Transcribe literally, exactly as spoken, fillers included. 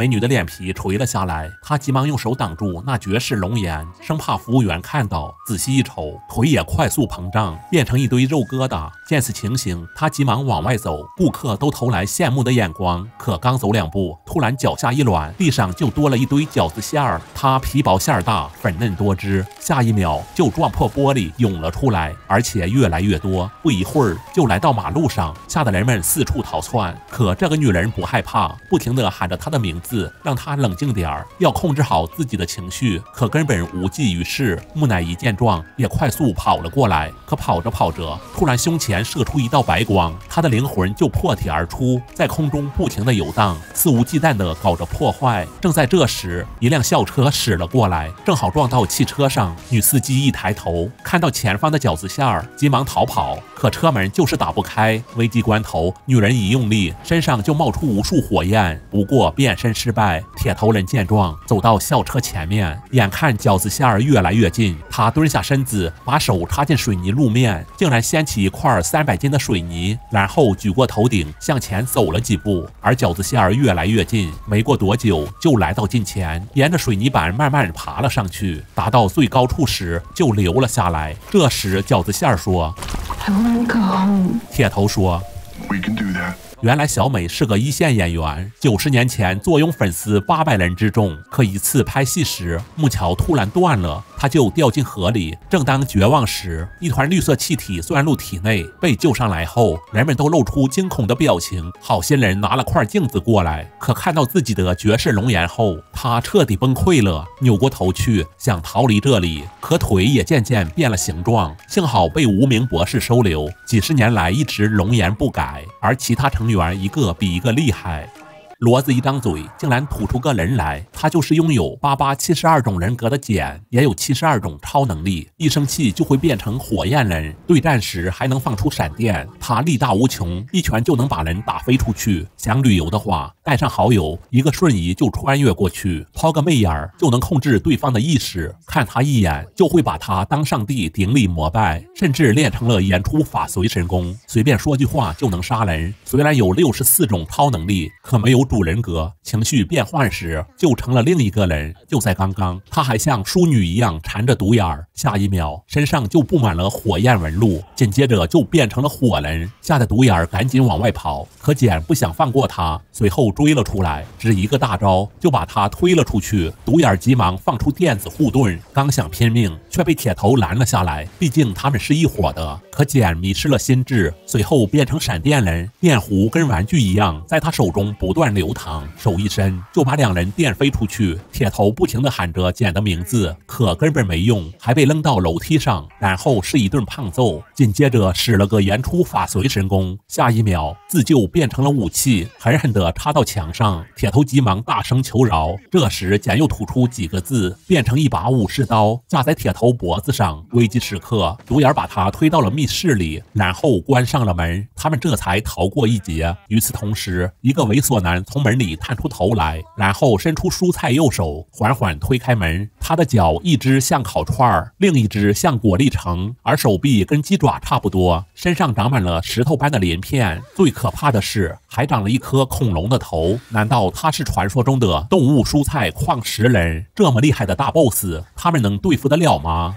美女的脸皮垂了下来，她急忙用手挡住那绝世龙颜，生怕服务员看到。仔细一瞅，腿也快速膨胀，变成一堆肉疙瘩。见此情形，她急忙往外走，顾客都投来羡慕的眼光。可刚走两步，突然脚下一软，地上就多了一堆饺子馅儿。她皮薄馅儿大，粉嫩多汁，下一秒就撞破玻璃涌了出来，而且越来越多。不一会儿就来到马路上，吓得人们四处逃窜。可这个女人不害怕，不停地喊着她的名字。 让他冷静点儿，要控制好自己的情绪，可根本无济于事。木乃伊见状，也快速跑了过来。可跑着跑着，突然胸前射出一道白光，他的灵魂就破体而出，在空中不停地游荡，肆无忌惮地搞着破坏。正在这时，一辆校车驶了过来，正好撞到汽车上。女司机一抬头，看到前方的饺子馅儿，急忙逃跑，可车门就是打不开。危机关头，女人一用力，身上就冒出无数火焰。不过变身 失败，铁头人见状走到校车前面，眼看饺子馅儿越来越近，他蹲下身子，把手插进水泥路面，竟然掀起一块三百斤的水泥，然后举过头顶向前走了几步，而饺子馅儿越来越近，没过多久就来到近前，沿着水泥板慢慢爬了上去，达到最高处时就留了下来。这时饺子馅儿说 ：“I want to go home。” 铁头说 ：“We can do that。” 原来小美是个一线演员，九十年前坐拥粉丝八百人之众。可一次拍戏时，木桥突然断了，她就掉进河里。正当绝望时，一团绿色气体钻入体内，被救上来后，人们都露出惊恐的表情。好心人拿了块镜子过来，可看到自己的绝世容颜后，她彻底崩溃了，扭过头去想逃离这里，可腿也渐渐变了形状。幸好被无名博士收留，几十年来一直容颜不改，而其他成员 一个比一个厉害。 骡子一张嘴，竟然吐出个人来。他就是拥有巴巴七十二种人格的简，也有七十二种超能力。一生气就会变成火焰人，对战时还能放出闪电。他力大无穷，一拳就能把人打飞出去。想旅游的话，带上好友，一个瞬移就穿越过去，抛个媚眼儿就能控制对方的意识。看他一眼，就会把他当上帝顶礼膜拜，甚至练成了演出法随神功，随便说句话就能杀人。虽然有六十四种超能力，可没有 主人格情绪变换时就成了另一个人。就在刚刚，他还像淑女一样缠着独眼儿，下一秒身上就布满了火焰纹路，紧接着就变成了火人，吓得独眼儿赶紧往外跑。可简不想放过他，随后追了出来，只一个大招就把他推了出去。独眼儿急忙放出电子护盾，刚想拼命，却被铁头拦了下来，毕竟他们是一伙的。可简迷失了心智，随后变成闪电人，电弧跟玩具一样，在他手中不断 流淌，手一伸就把两人电飞出去。铁头不停地喊着简的名字，可根本没用，还被扔到楼梯上，然后是一顿胖揍。紧接着使了个言出法随神功，下一秒自救变成了武器，狠狠地插到墙上。铁头急忙大声求饶。这时简又吐出几个字，变成一把武士刀架在铁头脖子上。危机时刻，独眼把他推到了密室里，然后关上了门。他们这才逃过一劫。与此同时，一个猥琐男 从门里探出头来，然后伸出蔬菜右手，缓缓推开门。他的脚一只像烤串，另一只像果粒橙，而手臂跟鸡爪差不多，身上长满了石头般的鳞片。最可怕的是，还长了一颗恐龙的头。难道他是传说中的动物蔬菜矿石人？这么厉害的大 boss， 他们能对付得了吗？